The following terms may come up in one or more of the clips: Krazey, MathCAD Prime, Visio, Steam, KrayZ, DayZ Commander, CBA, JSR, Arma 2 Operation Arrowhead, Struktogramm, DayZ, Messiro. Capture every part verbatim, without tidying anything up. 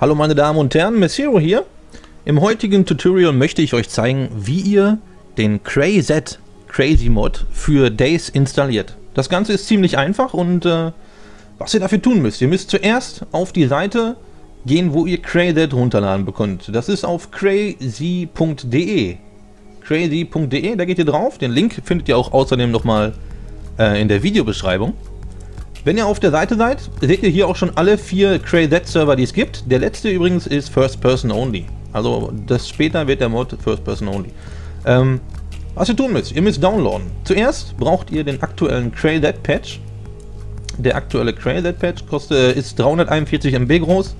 Hallo meine Damen und Herren, Messiro hier. Im heutigen Tutorial möchte ich euch zeigen, wie ihr den KrayZ Crazy-Mod für DayZ installiert. Das Ganze ist ziemlich einfach und äh, was ihr dafür tun müsst, ihr müsst zuerst auf die Seite gehen, wo ihr KrayZ runterladen bekommt. Das ist auf Krazey punkt de. Krazey punkt de, da geht ihr drauf. Den Link findet ihr auch außerdem nochmal äh, in der Videobeschreibung. Wenn ihr auf der Seite seid, seht ihr hier auch schon alle vier KrayZ-Server, die es gibt. Der letzte übrigens ist First Person Only. Also das später wird der Mod First Person Only. Ähm, was ihr tun müsst, ihr müsst downloaden. Zuerst braucht ihr den aktuellen KrayZ-Patch. Der aktuelle KrayZ-Patch kostet, ist dreihunderteinundvierzig Megabyte groß.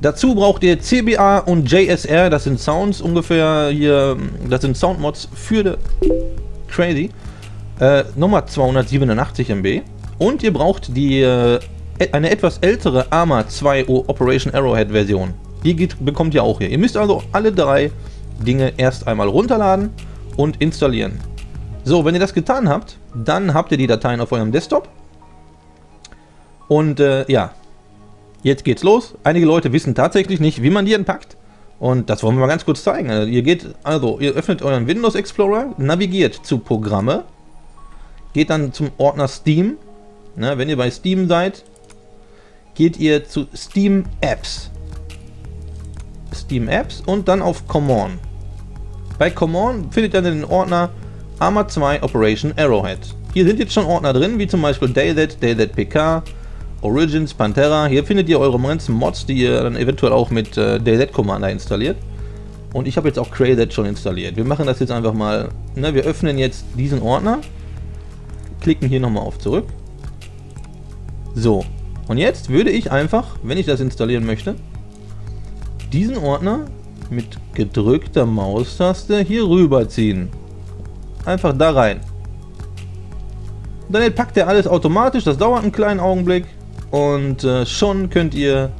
Dazu braucht ihr C B A und J S R, das sind Sounds ungefähr hier, das sind Soundmods für die Krazey. Äh, nochmal zweihundertsiebenundachtzig Megabyte. Und ihr braucht die, äh, eine etwas ältere Arma zwei Operation Arrowhead Version. Die geht, bekommt ihr auch hier. Ihr müsst also alle drei Dinge erst einmal runterladen und installieren. So, wenn ihr das getan habt, dann habt ihr die Dateien auf eurem Desktop. Und äh, ja, jetzt geht's los. Einige Leute wissen tatsächlich nicht, wie man die entpackt. Und das wollen wir mal ganz kurz zeigen. Also, ihr geht, also, ihr öffnet euren Windows Explorer, navigiert zu Programme, geht dann zum Ordner Steam. Na, wenn ihr bei Steam seid, geht ihr zu Steam Apps. Steam Apps und dann auf Come On. Bei Come On findet ihr den Ordner Arma zwei Operation Arrowhead. Hier sind jetzt schon Ordner drin, wie zum Beispiel DayZ, DayZ P K, Origins, Pantera. Hier findet ihr eure ganzen Mods, die ihr dann eventuell auch mit äh, DayZ Commander installiert. Und ich habe jetzt auch KrayZ schon installiert. Wir machen das jetzt einfach mal. Ne, wir öffnen jetzt diesen Ordner, klicken hier nochmal auf Zurück. So, und jetzt würde ich einfach, wenn ich das installieren möchte, diesen Ordner mit gedrückter Maustaste hier rüberziehen. Einfach da rein. Dann entpackt er alles automatisch, das dauert einen kleinen Augenblick. Und äh, schon könnt ihr...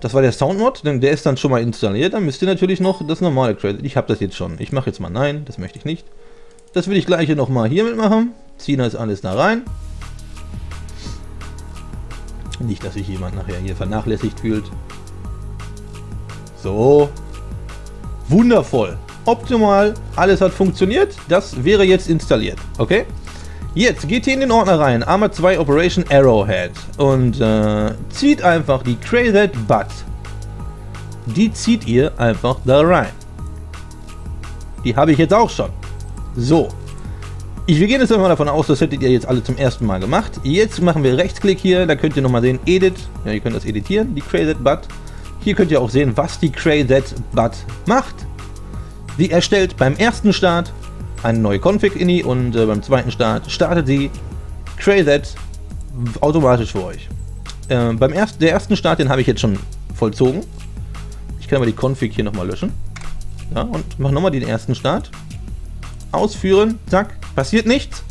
Das war der Soundmod, denn der ist dann schon mal installiert. Dann müsst ihr natürlich noch das normale KrayZ. Ich habe das jetzt schon. Ich mache jetzt mal nein, das möchte ich nicht. Das will ich gleich hier nochmal hier mitmachen. Ziehen das alles da rein. Nicht, dass sich jemand nachher hier vernachlässigt fühlt. So. Wundervoll. Optimal. Alles hat funktioniert. Das wäre jetzt installiert. Okay? Jetzt geht ihr in den Ordner rein. Arma zwei Operation Arrowhead. Und äh, zieht einfach die KrayZ-Bud. Die zieht ihr einfach da rein. Die habe ich jetzt auch schon. So. Ich, wir gehen jetzt einmal davon aus, das hättet ihr jetzt alle zum ersten Mal gemacht. Jetzt machen wir Rechtsklick hier, da könnt ihr nochmal sehen, Edit. Ja, ihr könnt das editieren, die KrayZ-Bud. Hier könnt ihr auch sehen, was die KrayZ-Bud macht. Sie erstellt beim ersten Start eine neue Config-Ini und äh, beim zweiten Start startet sie KrayZ automatisch für euch. Äh, beim ersten, der ersten Start, den habe ich jetzt schon vollzogen. Ich kann aber die Config hier nochmal löschen. Ja, und mache nochmal den ersten Start. Ausführen, zack. Passiert nichts.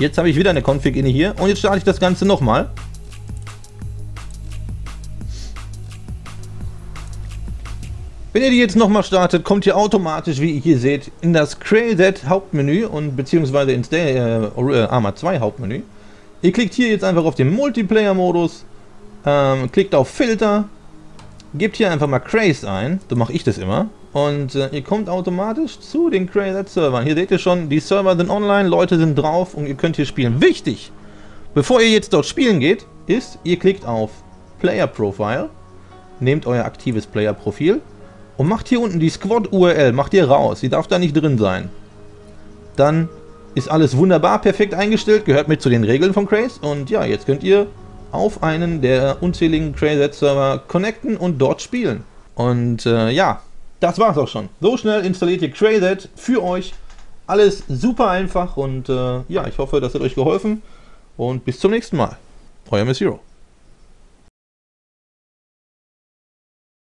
Jetzt habe ich wieder eine Config in hier und jetzt starte ich das Ganze nochmal. Wenn ihr die jetzt nochmal startet, kommt ihr automatisch, wie ihr hier seht, in das KrayZ Hauptmenü und beziehungsweise ins Day, äh, Arma zwei Hauptmenü. Ihr klickt hier jetzt einfach auf den Multiplayer-Modus, ähm, klickt auf Filter, gebt hier einfach mal KrayZ ein, so mache ich das immer. Und äh, ihr kommt automatisch zu den KrayZ-Servern. Hier seht ihr schon, die Server sind online, Leute sind drauf und ihr könnt hier spielen. Wichtig, bevor ihr jetzt dort spielen geht, ist, ihr klickt auf Player Profile, nehmt euer aktives Player-Profil und macht hier unten die Squad-U R L, macht ihr raus, die darf da nicht drin sein. Dann ist alles wunderbar, perfekt eingestellt, gehört mit zu den Regeln von KrayZ. Und ja, jetzt könnt ihr auf einen der unzähligen KrayZ-Server connecten und dort spielen. Und äh, ja... Das war's auch schon. So schnell installiert ihr KrayZ für euch. Alles super einfach und äh, ja, ich hoffe, das hat euch geholfen und bis zum nächsten Mal. Euer Messiro.